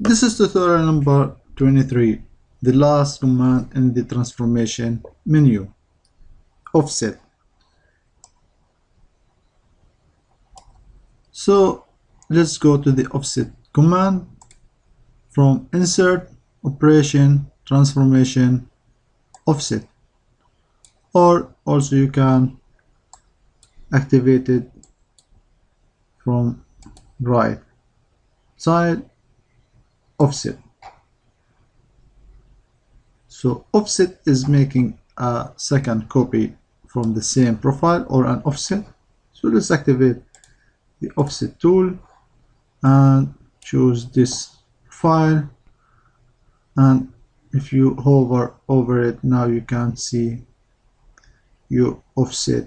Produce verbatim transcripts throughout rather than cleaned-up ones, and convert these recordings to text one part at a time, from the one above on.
This is tutorial number twenty-three, the last command in the transformation menu, offset. So let's go to the offset command from insert, operation, transformation, offset, or also you can activate it from right side, offset. So offset is making a second copy from the same profile or an offset. So let's activate the offset tool and choose this file, and if you hover over it now you can see your offset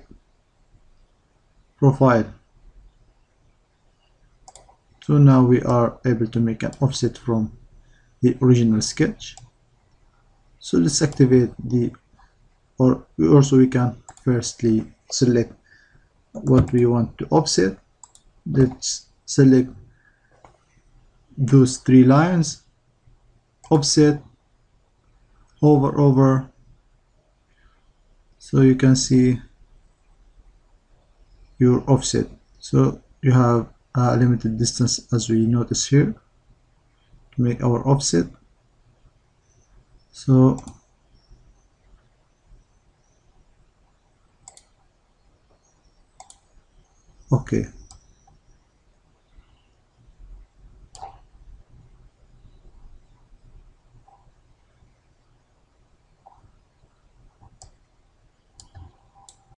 profile. So now we are able to make an offset from the original sketch. So let's activate the, or we also we can firstly select what we want to offset. Let's select those three lines, offset, hover over, so you can see your offset. So you have a limited distance, as we notice here, to make our offset. So okay.